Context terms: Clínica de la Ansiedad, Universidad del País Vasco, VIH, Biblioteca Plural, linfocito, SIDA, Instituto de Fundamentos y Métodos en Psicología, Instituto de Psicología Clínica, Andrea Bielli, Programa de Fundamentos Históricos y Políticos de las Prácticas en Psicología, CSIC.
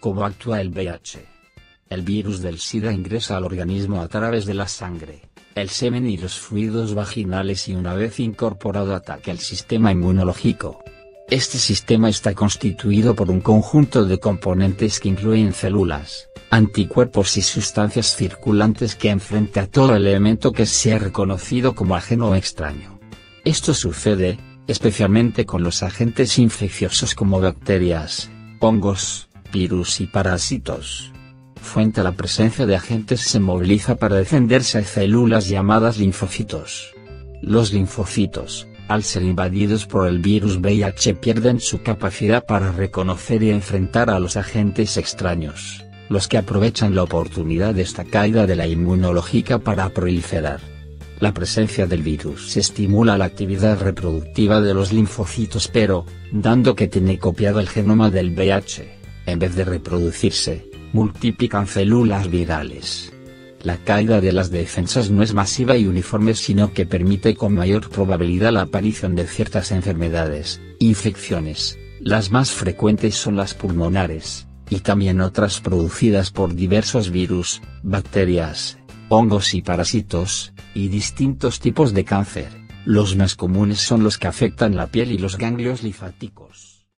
¿Cómo actúa el VIH? El virus del SIDA ingresa al organismo a través de la sangre, el semen y los fluidos vaginales y una vez incorporado ataca el sistema inmunológico. Este sistema está constituido por un conjunto de componentes que incluyen células, anticuerpos y sustancias circulantes que enfrenta a todo elemento que sea reconocido como ajeno o extraño. Esto sucede, especialmente con los agentes infecciosos como bacterias, hongos, virus y parásitos. Frente a la presencia de agentes se moviliza para defenderse a células llamadas linfocitos. Los linfocitos, al ser invadidos por el virus VIH, pierden su capacidad para reconocer y enfrentar a los agentes extraños, los que aprovechan la oportunidad de esta caída de la inmunológica para proliferar. La presencia del virus estimula la actividad reproductiva de los linfocitos pero, dando que tiene copiado el genoma del VIH, en vez de reproducirse, multiplican células virales. La caída de las defensas no es masiva y uniforme sino que permite con mayor probabilidad la aparición de ciertas enfermedades, infecciones, las más frecuentes son las pulmonares, y también otras producidas por diversos virus, bacterias, hongos y parásitos, y distintos tipos de cáncer, los más comunes son los que afectan la piel y los ganglios linfáticos.